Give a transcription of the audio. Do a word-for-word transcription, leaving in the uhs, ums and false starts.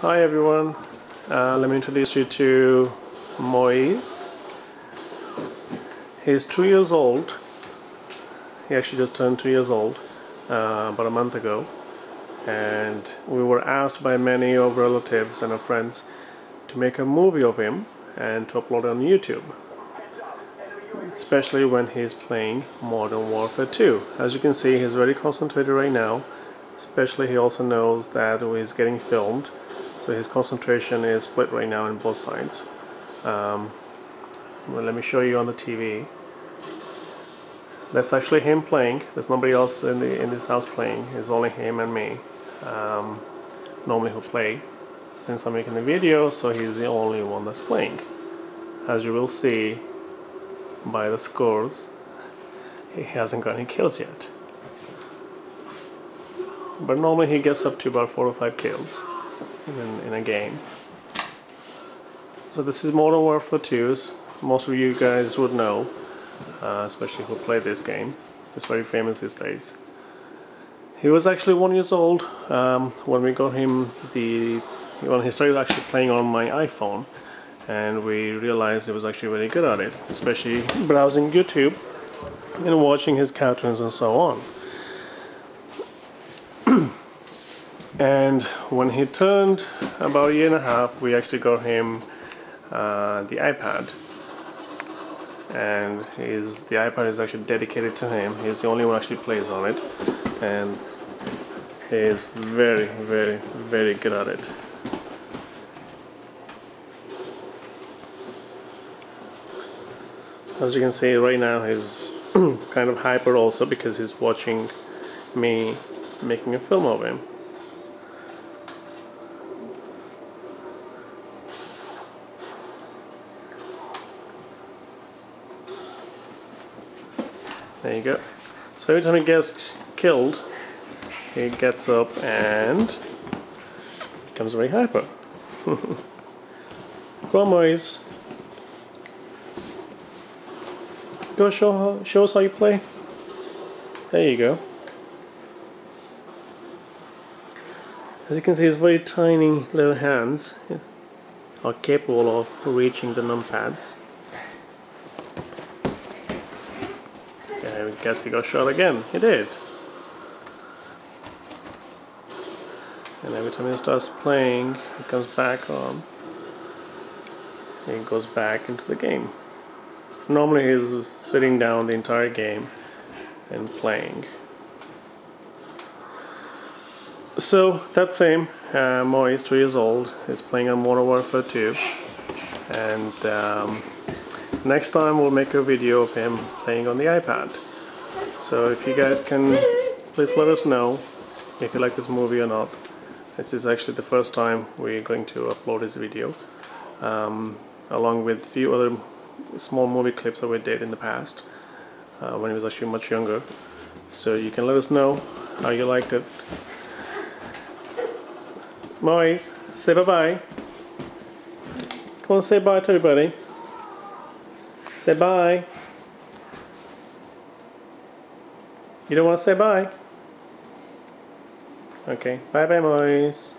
Hi everyone, uh, let me introduce you to Muiz. He's two years old. He actually just turned two years old uh, about a month ago, and we were asked by many of relatives and our friends to make a movie of him and to upload it on YouTube, especially when he's playing Modern Warfare two. As you can see, he's very concentrated right now. Especially, he also knows that he's getting filmed, so his concentration is split right now on both sides. Um, well, let me show you on the T V. That's actually him playing. There's nobody else in the in this house playing. It's only him and me. Um, normally he'll play. Since I'm making the video, so he's the only one that's playing. As you will see by the scores, he hasn't got any kills yet. But normally he gets up to about four or five kills in, in a game. So this is Modern Warfare two. Most of you guys would know, uh, especially who play this game. It's very famous these days. He was actually one years old um, when we got him the when he started actually playing on my iPhone, and we realized he was actually very good at it, especially browsing YouTube and watching his cartoons and so on. And when he turned about a year and a half, we actually got him uh, the iPad, and his, the iPad is actually dedicated to him. He's the only one who actually plays on it, and he is very, very, very good at it. As you can see right now, he's kind of hyper also because he's watching me making a film of him. There you go. So every time he gets killed, he gets up and becomes very hyper. Go on, Muiz. Go show, how, show us how you play. There you go. As you can see, his very tiny little hands are capable of reaching the numpads. I guess he got shot again. He did. And every time he starts playing, he comes back on. He goes back into the game. Normally he's sitting down the entire game and playing. So that same uh, Muiz, three years old, is playing on Modern Warfare two, and um, next time we'll make a video of him playing on the iPad. So if you guys can, please let us know if you like this movie or not. This is actually the first time we're going to upload this video, um, along with a few other small movie clips that we did in the past uh, when he was actually much younger. So you can let us know how you liked it. Muiz, say bye bye. Come on, say bye to everybody. Say bye. You don't want to say bye? Okay. Bye bye, Muiz.